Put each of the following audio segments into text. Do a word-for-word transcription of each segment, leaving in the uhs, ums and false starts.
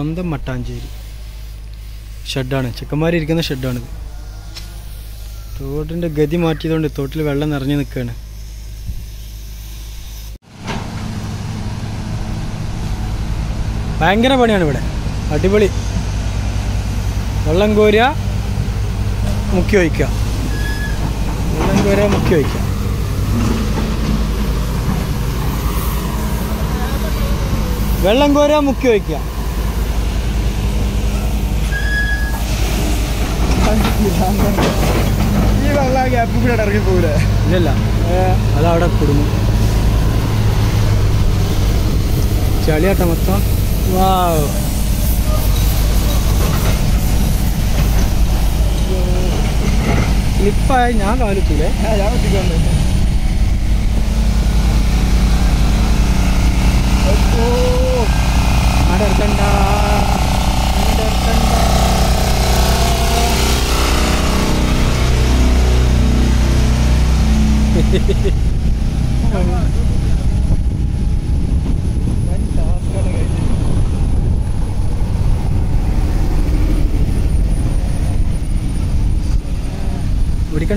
സ്വന്തം മട്ടാഞ്ചേരി ഷെഡാണ്. ചെക്കന്മാർ ഇരിക്കുന്ന ഷെഡാണിത്. തോട്ടിൻ്റെ ഗതി മാറ്റിയതുകൊണ്ട് തോട്ടിൽ വെള്ളം നിറഞ്ഞു നിൽക്കുകയാണ്. ഭയങ്കര പണിയാണ് ഇവിടെ, അടിപൊളി. വെള്ളം കോരുക, മുക്കി വയ്ക്കുക, വെള്ളം കോരുക, മുക്കി വയ്ക്കുക. വെള്ളം കോരുക, മുക്കി വയ്ക്കുക. ഈ വെള്ളം ഗ്യാപ്പ് കൂടെ ഇറങ്ങി പോകില്ല. ഇല്ലല്ല, അതവിടെ കുടുങ്ങും. ചളിയാട്ട മൊത്തം. വാവ്, സ്ലിപ്പായി ഞാൻ കാണിക്കൂലേ, ഞാൻ പറ്റിക്കൊണ്ട് അടർക്കണ്ട അടർക്കണ്ട. വിടിക്കണം,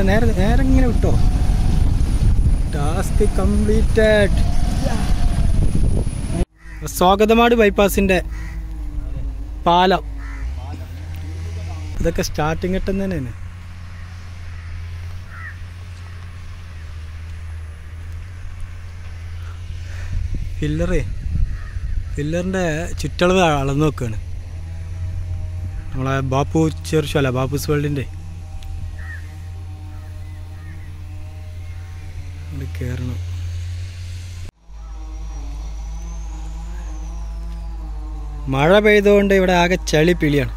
നേരെ നേരെ ഇങ്ങനെ വിട്ടോ. Task completed. സ്വാഗതമാട് ബൈപ്പാസിൻ്റെ പാലം. ഇതൊക്കെ സ്റ്റാർട്ടിങ് ഘട്ടം തന്നെയാണ്. പില്ലറേ പില്ലറിൻ്റെ ചുറ്റളവ് അളന്നു നോക്കുകയാണ്. നമ്മളെ ബാപ്പു ചെർച്ചു അല്ല ബാപ്പൂസ് വേൾഡിൻ്റെ കയറണം. മഴ പെയ്തുകൊണ്ട് ഇവിടെ ആകെ ചളി പിളിയാണ്.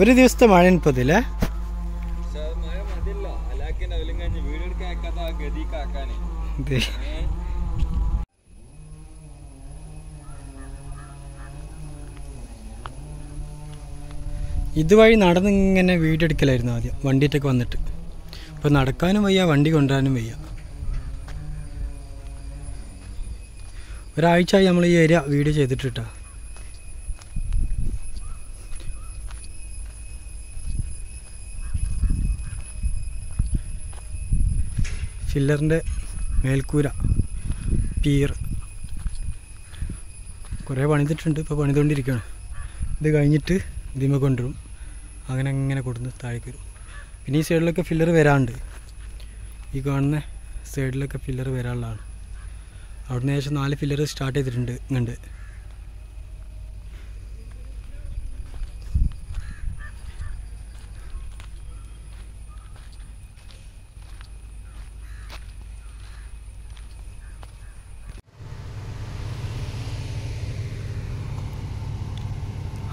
ഒരു ദിവസത്തെ മഴ ഇപ്പതില്ലേ. ഇതുവഴി നടന്നിങ്ങനെ വീഡിയോ എടുക്കലായിരുന്നു ആദ്യം, വണ്ടിയിട്ടൊക്കെ വന്നിട്ട്. അപ്പോൾ നടക്കാനും വയ്യ, വണ്ടി കൊണ്ടുവരാനും വയ്യ. ഒരാഴ്ചയായി നമ്മൾ ഈ ഏരിയ വീഡിയോ ചെയ്തിട്ടിട്ടാ. ഫില്ലറിൻ്റെ മേൽക്കൂര, പീർ കുറേ പണിതിട്ടുണ്ട്, ഇപ്പോൾ പണിതുകൊണ്ടിരിക്കുകയാണ്. ഇത് കഴിഞ്ഞിട്ട് ദിമ കൊണ്ടുവരും, അങ്ങനെ അങ്ങനെ കൊടുന്ന് താഴേക്ക് വരും. പിന്നെ ഈ സൈഡിലൊക്കെ ഫില്ലർ വരാറുണ്ട്. ഈ കാണുന്ന സൈഡിലൊക്കെ ഫില്ലർ വരാനുള്ളതാണ്. അവിടുന്ന് ശേഷം നാല് ഫില്ലർ സ്റ്റാർട്ട് ചെയ്തിട്ടുണ്ട്. ഇങ്ങണ്ട്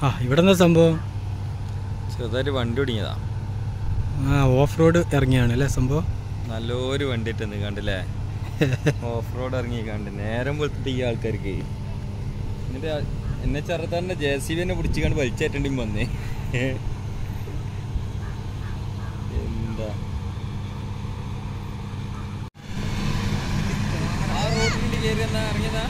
ആ ഇവിടെ എന്താ സംഭവം? ചെറുതായിട്ട് വണ്ടി ഒടിഞ്ഞതാ. ആ ഓഫ് റോഡ് ഇറങ്ങിയാണ് അല്ലേ സംഭവം. നല്ലൊരു വണ്ടി ഇട്ടെന്ന് കണ്ടില്ലേ, ഓഫ് റോഡ് ഇറങ്ങി കണ്ട് നേരം വെളുത്തിട്ട് ഈ ആൾക്കാർക്ക്. എന്നിട്ട് എന്നെ ചെറുതാറിൻ്റെ ജെ സി ബി എന്നെ പിടിച്ച് കണ്ട് വലിച്ചേറ്റേണ്ടി വന്നേ. എന്താ ആ റോഡിൻ്റെ കയറി എന്നാ ഇറങ്ങിയതാ.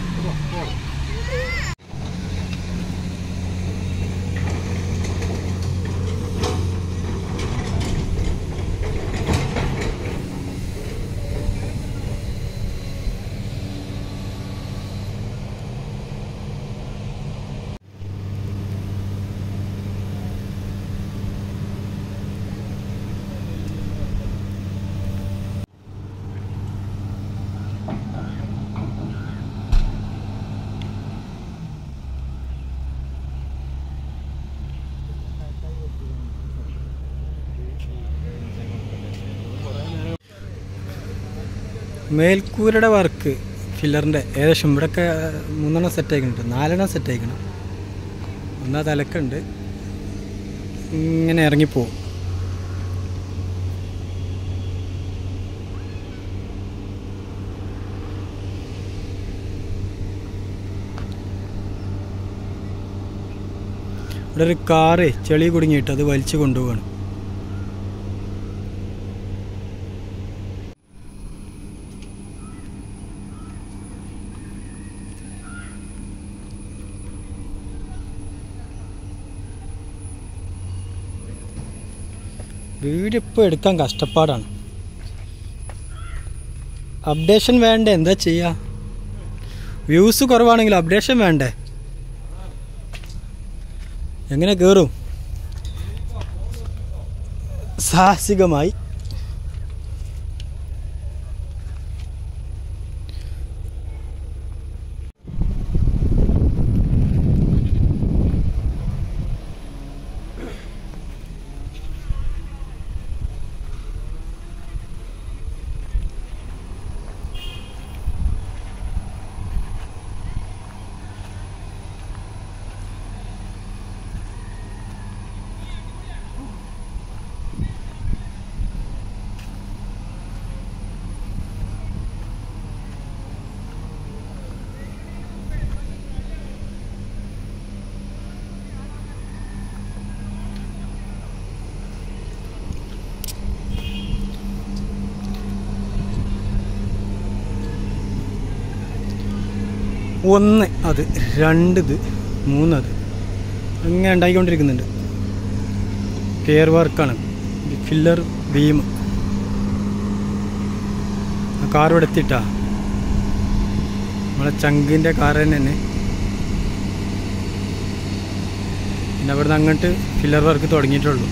മേൽക്കൂരയുടെ വർക്ക് ഫില്ലറിൻ്റെ ഏകദേശം ഇവിടെയൊക്കെ മൂന്നെണ്ണം സെറ്റ് ആയിക്കണം, നാലെണ്ണം സെറ്റ് ആയിക്കണം. ഒന്നാ തലക്കുണ്ട്, ഇങ്ങനെ ഇറങ്ങിപ്പോവും. ഇവിടെ ഒരു കാറ് ചെളി കുടുങ്ങിയിട്ട് അത് വലിച്ചു കൊണ്ടുപോവാണ്. വീഡിയോ ഇപ്പോൾ എടുക്കാൻ കഷ്ടപ്പാടാണ്. അപ്ഡേഷൻ വേണ്ടേ? എന്താ ചെയ്യുക? വ്യൂസ് കുറവാണെങ്കിൽ അപ്ഡേഷൻ വേണ്ടേ? എങ്ങനെ കയറും? സാഹസികമായി ഒന്ന് അത് രണ്ടിത് മൂന്നത് അങ്ങനെ ഉണ്ടായിക്കൊണ്ടിരിക്കുന്നുണ്ട്. കെയർ വർക്കാണ്, ഫില്ലർ ബീം. ആ കാർ ഇവിടെ എത്തിയിട്ടാ, നമ്മളെ ചങ്കിൻ്റെ കാർ തന്നെ തന്നെ. പിന്നെ അവിടെ നിന്ന് അങ്ങോട്ട് ഫില്ലർ വർക്ക് തുടങ്ങിയിട്ടുള്ളൂ.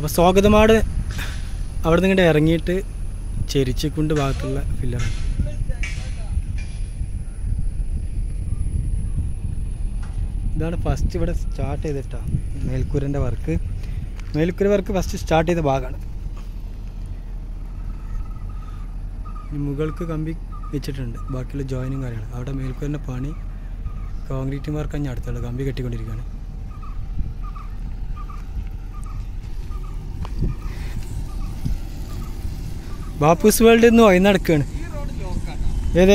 അപ്പോൾ സ്വാഗതമാട് അവിടെ നിന്ന് ഇങ്ങോട്ട് ഇറങ്ങിയിട്ട് ചെരിച്ചിക്കൊണ്ട് ഭാഗത്തുള്ള ഫില്ലറാണ്. ഇതാണ് ഫസ്റ്റ് ഇവിടെ സ്റ്റാർട്ട് ചെയ്തിട്ടാണ് മേൽക്കൂരൻ്റെ വർക്ക്. മേൽക്കൂര വർക്ക് ഫസ്റ്റ് സ്റ്റാർട്ട് ചെയ്ത ഭാഗമാണ്. മുകൾക്ക് കമ്പി വെച്ചിട്ടുണ്ട്, ബാക്കിയുള്ള ജോയിനും കാര്യമാണ്. അവിടെ മേൽക്കൂരൻ്റെ പണി കോൺക്രീറ്റ് വർക്കാണ് ഞാൻ അടുത്തുള്ളത്, കമ്പി കെട്ടിക്കൊണ്ടിരിക്കുകയാണ്. ബാപ്പൂസ് വേൾഡ് എന്ന് വൈ നടക്കുകയാണ്. ഏത്?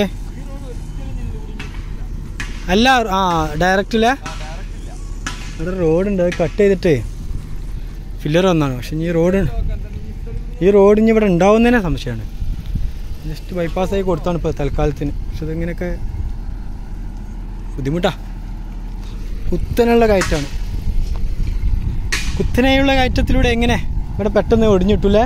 അല്ല, ആ ഡയറക്റ്റില്ല, അവിടെ റോഡുണ്ട്. അത് കട്ട് ചെയ്തിട്ട് ഫില്ലർ ഒന്നാണ്. പക്ഷെ ഇനി ഈ റോഡ് ഈ റോഡ് ഇനി ഇവിടെ ഉണ്ടാവുന്നതിനെ സംശയമാണ്. ജസ്റ്റ് ബൈപ്പാസായി കൊടുത്താണ് ഇപ്പോൾ തൽക്കാലത്തിന്. പക്ഷെ അതിങ്ങനെയൊക്കെ ബുദ്ധിമുട്ടാണ്. കുത്തനെയുള്ള കയറ്റാണ്. കുത്തനെയുള്ള കയറ്റത്തിലൂടെ എങ്ങനെ ഇവിടെ പെട്ടെന്ന് ഒടിഞ്ഞിട്ടില്ലേ?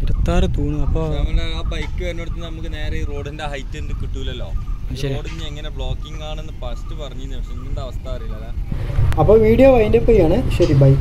ഇരുപത്താറ് തൂണ്. അപ്പോൾ ബൈക്ക് വരുന്നിടത്ത് നമുക്ക് നേരെ റോഡിന്റെ ഹൈറ്റ് ഒന്നും കിട്ടൂലല്ലോ. അപ്പോൾ വീഡിയോ വൈൻഡ് അപ്പ് ചെയ്യാണ്. ശരി, ബൈ.